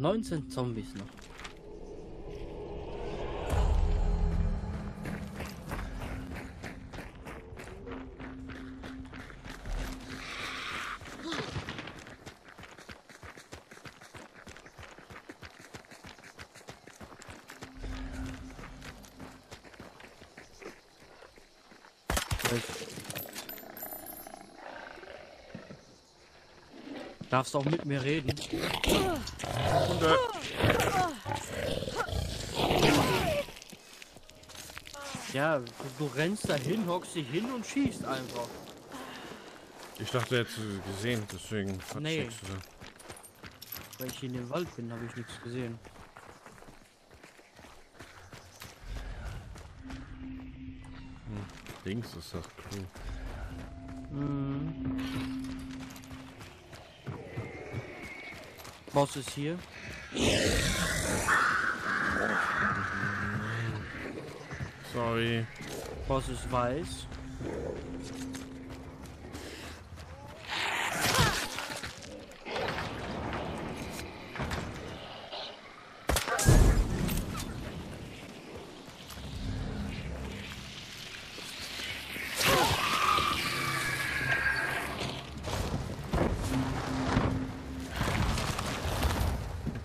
19 Zombies noch. Darfst auch mit mir reden. Hunde. Ja, du rennst dahin, hockst dich hin und schießt einfach. Ich dachte, er hätte gesehen, deswegen. Nee. Weil ich in dem Wald bin, habe ich nichts gesehen. Hm. Links ist das cool. Boss ist hier. Sorry. Boss ist weiß.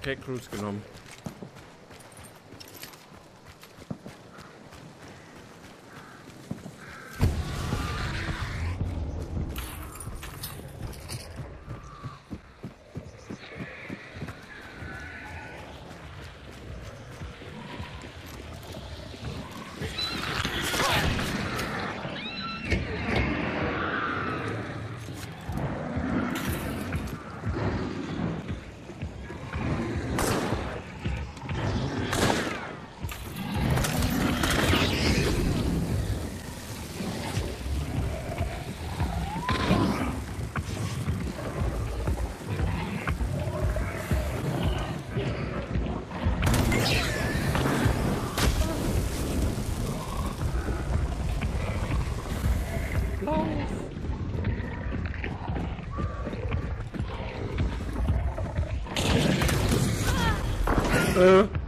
Okay, Cruise genommen.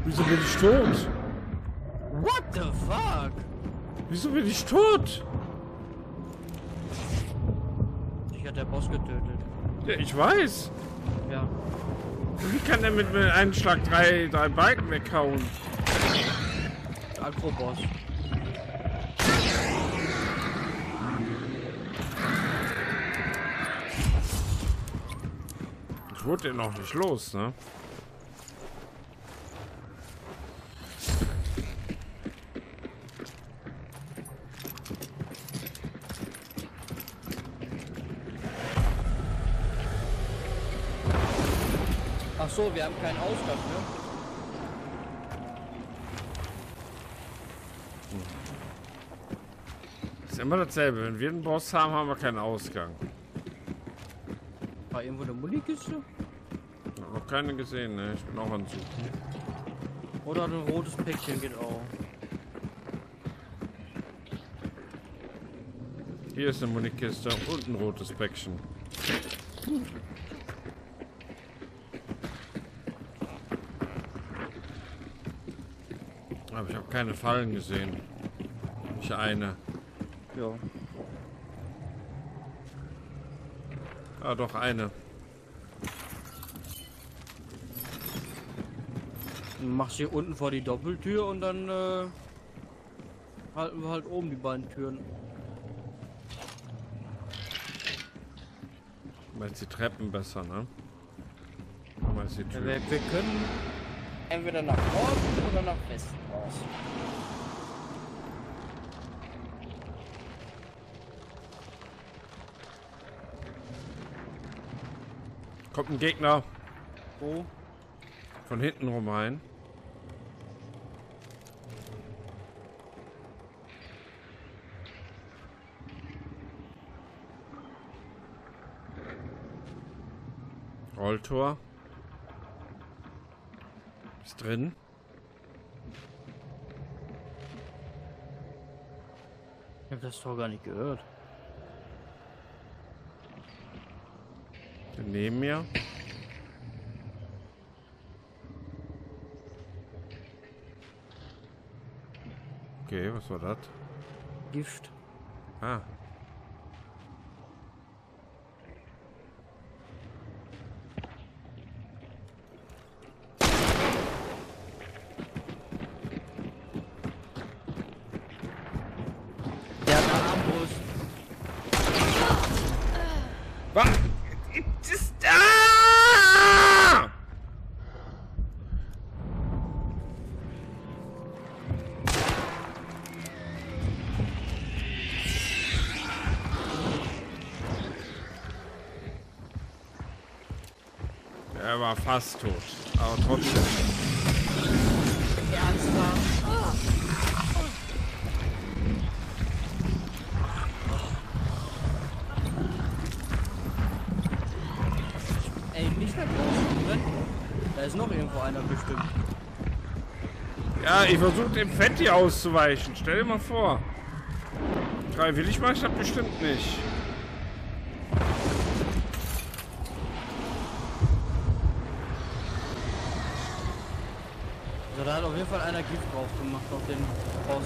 Wieso bin ich tot? What the fuck? Wieso bin ich tot? Ich hatte der Boss getötet. Ja, ich weiß. Ja. Wie kann der mit einem Schlag drei Balken weghauen? Agro-Boss. Ich wurde den noch nicht los, ne? So, wir haben keinen Ausgang, ne? Ist immer dasselbe. Wenn wir einen Boss haben, haben wir keinen Ausgang. War irgendwo eine Munikiste? Ich hab noch keine gesehen, ne? Ich bin auch an Zug. Oder ein rotes Päckchen geht auch. Hier ist eine Munikiste und ein rotes Päckchen. Aber ich habe keine Fallen gesehen. Nicht eine. Ja. Ah, doch eine. Machst hier unten vor die Doppeltür und dann halten wir halt oben die beiden Türen. Du meinst die Treppen besser, ne? Du meinst die Türen. Wir können entweder nach Norden oder nach Westen. Kommt ein Gegner. Wo? Von hinten rum rein. Rolltor. Ist drin. Ich hab das Tor gar nicht gehört. Neben mir. Okay, was war das? Gift. Ah. Der hat eine Armbrust. Was? Ist da? Er war fast tot, aber trotzdem. Ey, nicht mehr drin. Da ist noch irgendwo einer bestimmt. Ja, ich versuche dem Fetti auszuweichen. Stell dir mal vor. Drei will ich mal, ich hab bestimmt nicht. Da hat auf jeden Fall einer Gift drauf gemacht auf den Boss.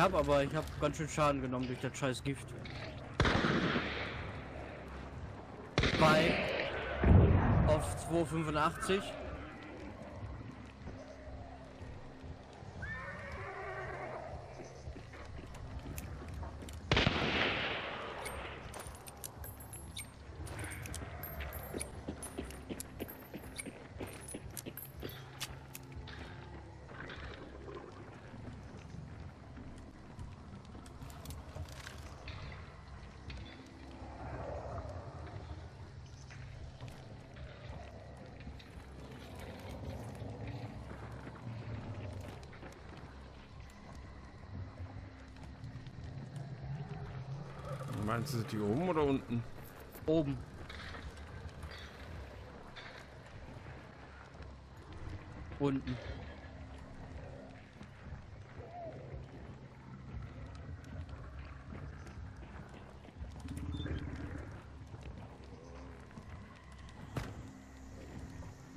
Also ich habe ganz schön Schaden genommen durch das scheiß Gift. Auf 285. Meinst du die oben oder unten? Oben. Unten.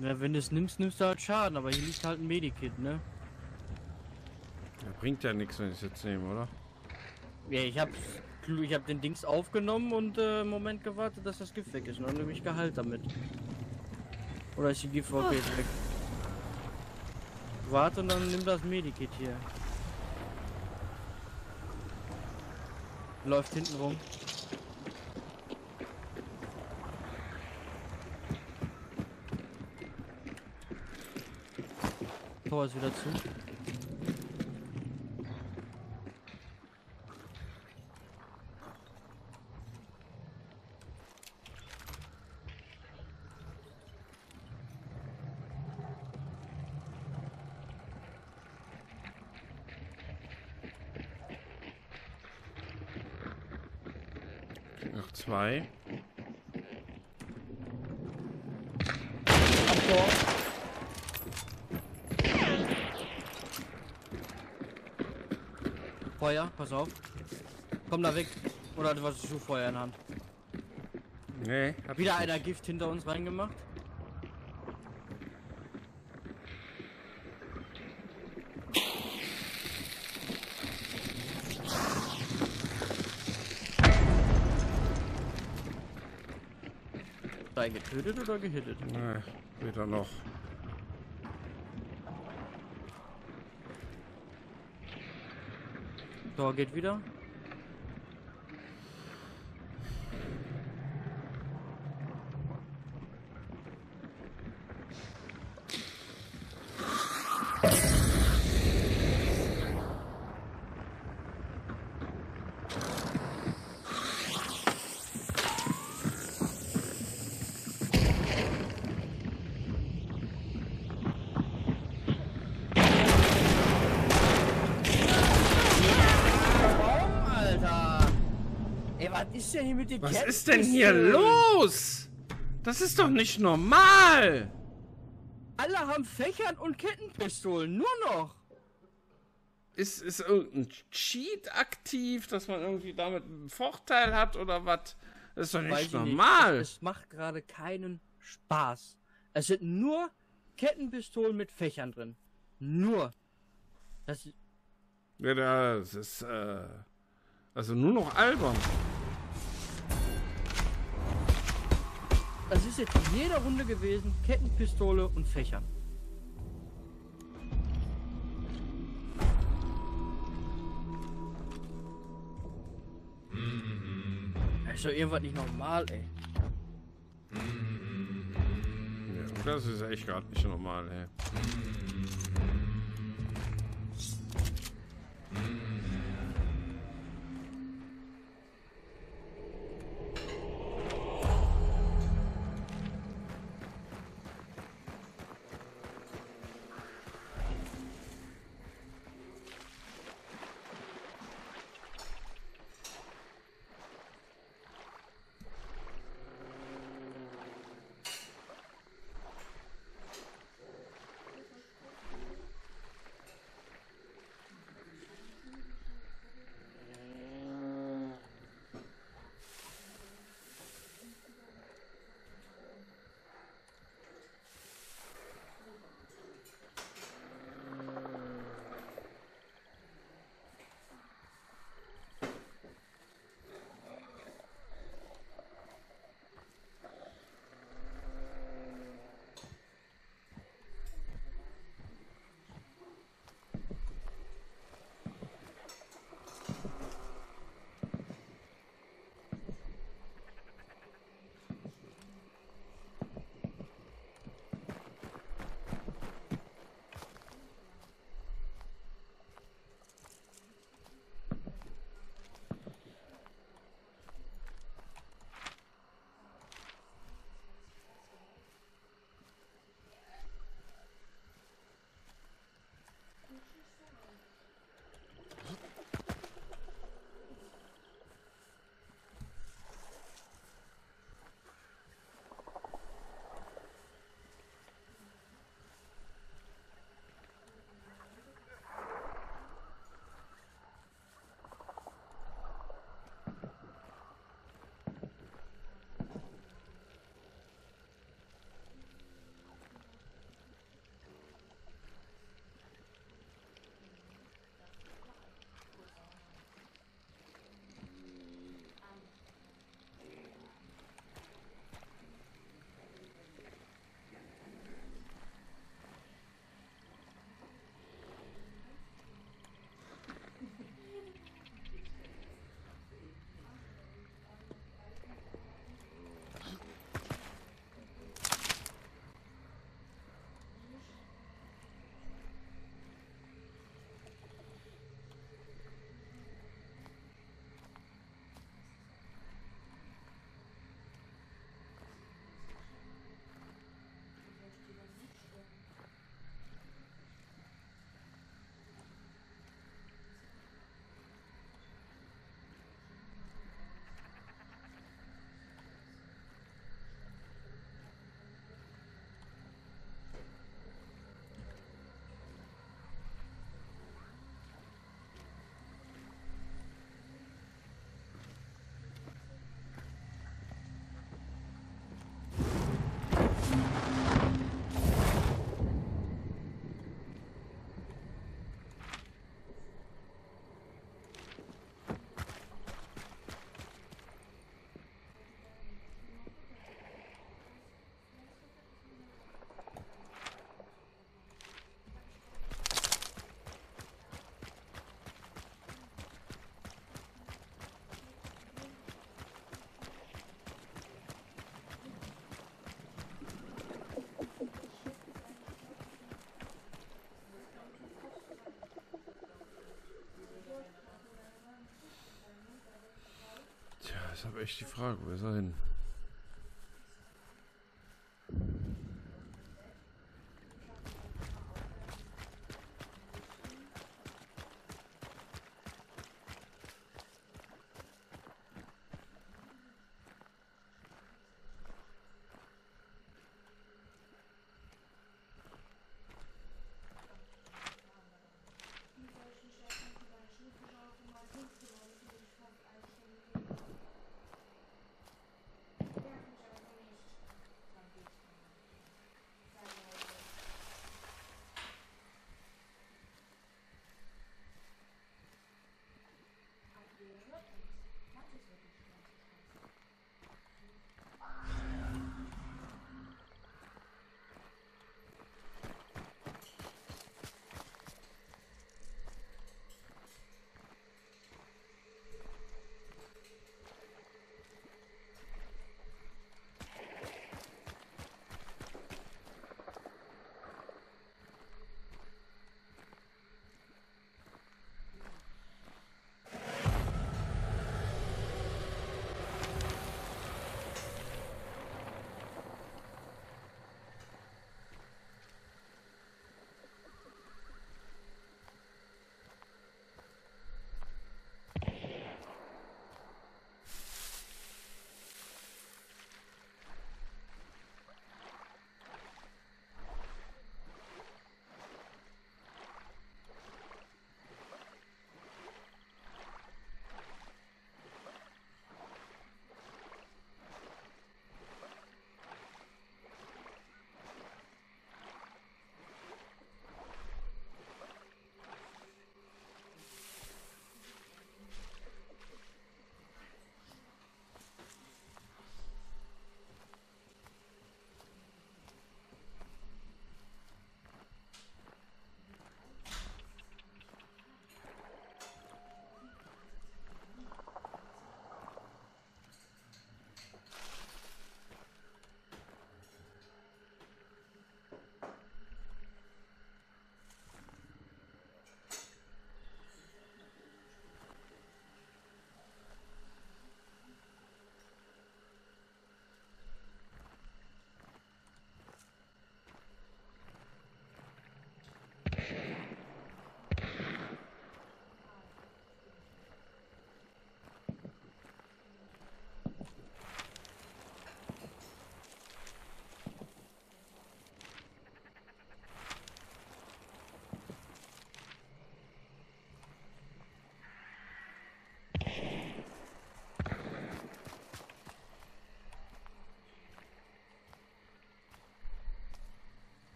Ja, wenn du es nimmst, nimmst du halt Schaden, aber hier liegt halt ein Medikit, ne? Ja, bringt ja nichts, wenn ich es jetzt nehme, oder? Ja, ich habe den Dings aufgenommen und einen Moment gewartet, dass das Gift weg ist. Und dann nehme ich Gehalt damit. Oder ist die Gift jetzt weg? Warte und dann nimm das Medikit hier. Läuft hinten rum. Tor ist wieder zu. Noch zwei. Feuer, pass auf. Komm da weg. Oder was ist du Feuer in der Hand? Nee. Hab wieder einer Gift hinter uns reingemacht. Getötet oder gehittet? Nee, weder noch. Tor geht wieder. Was ist denn hier mit den Ketten? Was ist denn hier los? Das ist doch nicht normal! Alle haben Fächern und Kettenpistolen, nur noch. Ist irgendein Cheat aktiv, dass man irgendwie damit einen Vorteil hat oder was? Das ist doch nicht normal. Es macht gerade keinen Spaß. Es sind nur Kettenpistolen mit Fächern drin. Nur. Das, ja, das ist also nur noch albern. Das ist jetzt in jeder Runde gewesen, Kettenpistole und Fächer. Das ist doch irgendwas nicht normal, ey. Ja, das ist echt gerade nicht normal, ey. Ich habe echt die Frage, wo ist er hin?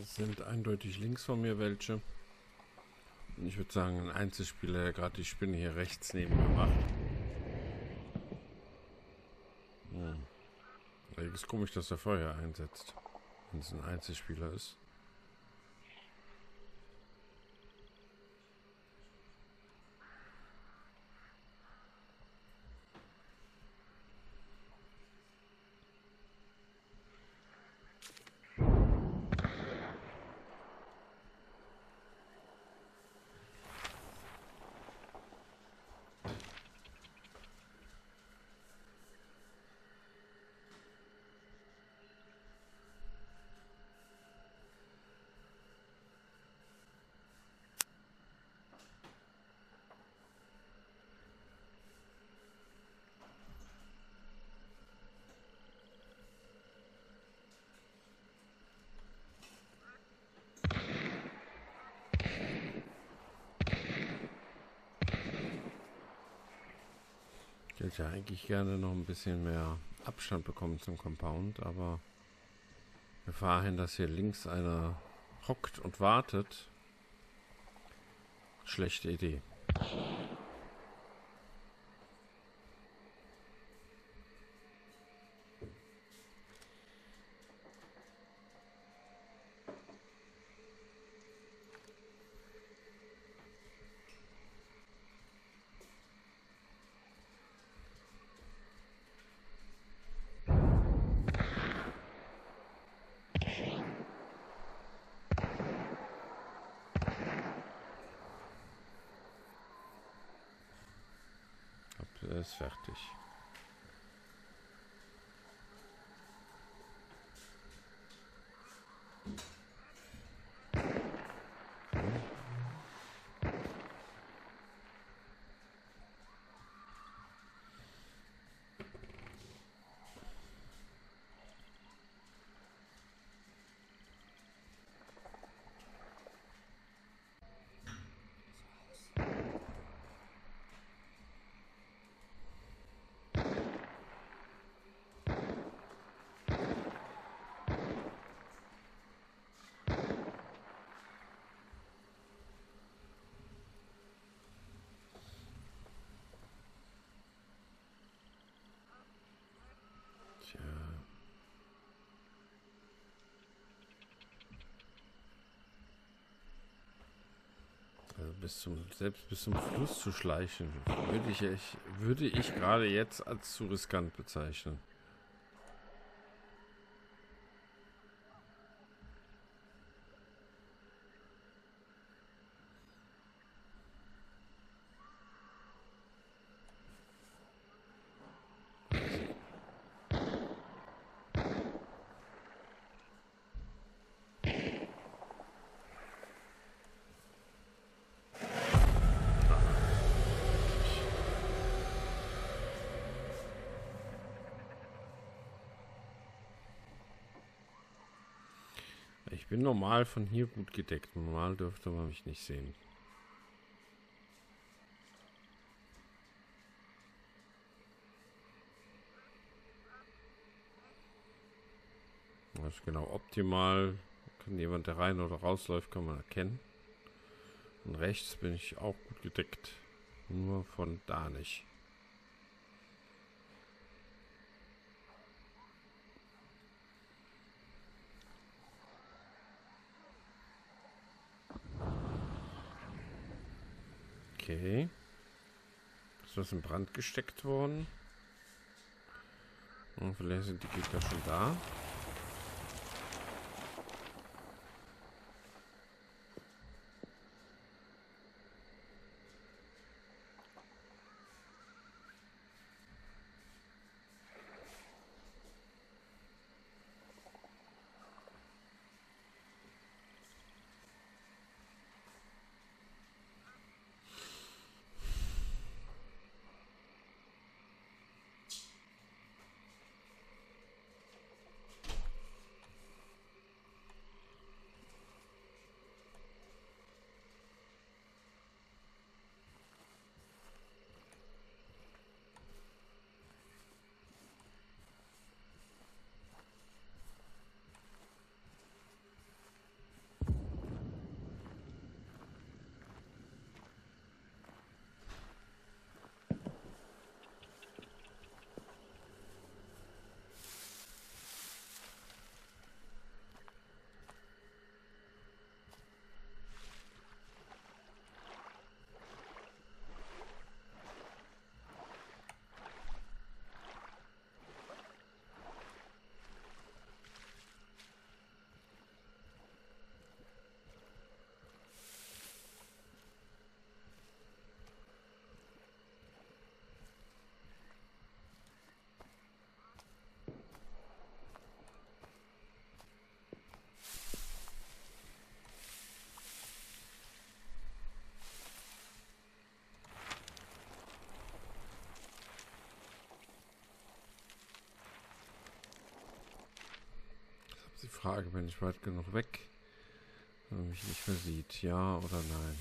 Es sind eindeutig links von mir welche. Und ich würde sagen, ein Einzelspieler, der gerade die Spinne hier rechts neben mir macht. Hm. Ist komisch, dass er Feuer einsetzt, wenn es ein Einzelspieler ist. Ich hätte ja eigentlich gerne noch ein bisschen mehr Abstand bekommen zum Compound, aber Gefahr hin, dass hier links einer hockt und wartet. Schlechte Idee. Ist fertig. Tja. Also selbst bis zum Fluss zu schleichen, würde ich gerade jetzt als zu riskant bezeichnen. Ich bin normal von hier gut gedeckt. Normal dürfte man mich nicht sehen. Das ist genau optimal. Kann jemand, der rein oder rausläuft, kann man erkennen. Und rechts bin ich auch gut gedeckt. Nur von da nicht. Okay. Ist was in Brand gesteckt worden? Und vielleicht sind die Gegner schon da. Frage, bin ich weit genug weg, wenn man mich nicht mehr sieht, ja oder nein?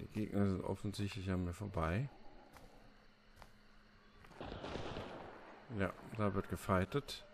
Die Gegner sind offensichtlich an mir vorbei. Ja, da wird gefightet.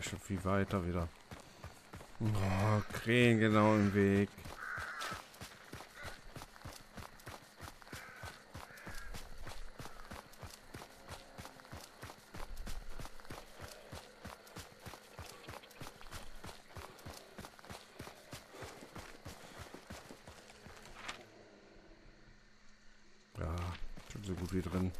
Schon viel weiter wieder. Oh, Krähen genau im Weg. Ja, schon so gut wie drin.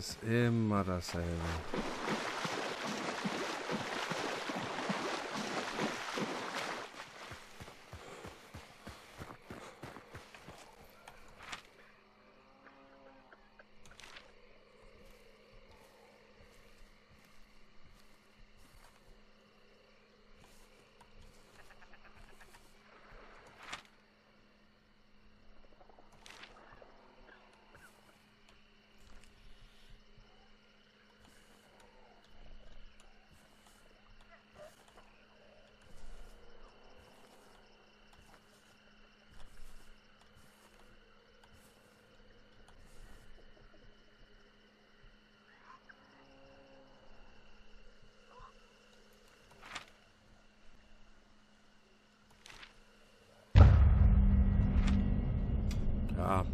Es ist immer dasselbe. Ah.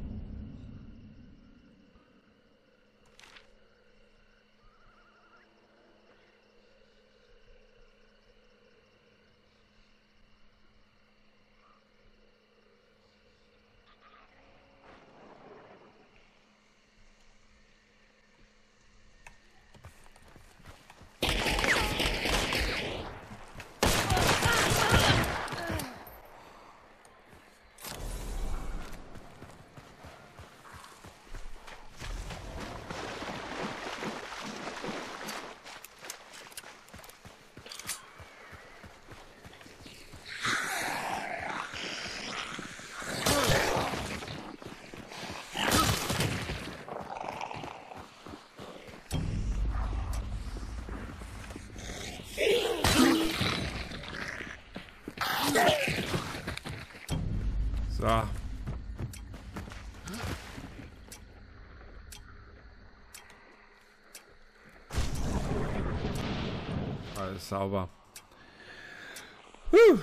So. Alles sauber. Huh.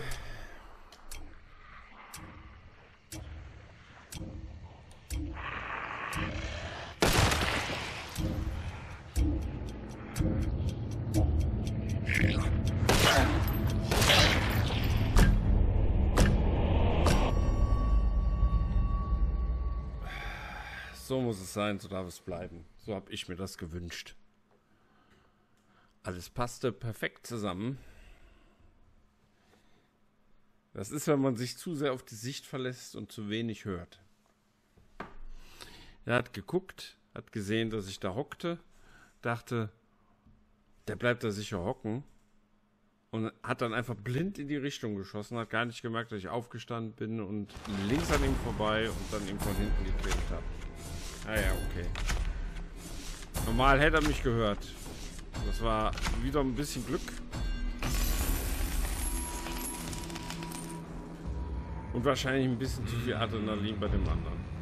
So muss es sein, so darf es bleiben. So habe ich mir das gewünscht. Alles passte perfekt zusammen. Das ist, wenn man sich zu sehr auf die Sicht verlässt und zu wenig hört. Er hat geguckt, hat gesehen, dass ich da hockte, dachte, der bleibt da sicher hocken und hat dann einfach blind in die Richtung geschossen, hat gar nicht gemerkt, dass ich aufgestanden bin und links an ihm vorbei und dann ihm von hinten gequält habe. Ah ja, okay. Normal hätte er mich gehört. Das war wieder ein bisschen Glück. Und wahrscheinlich ein bisschen zu viel Adrenalin bei dem anderen.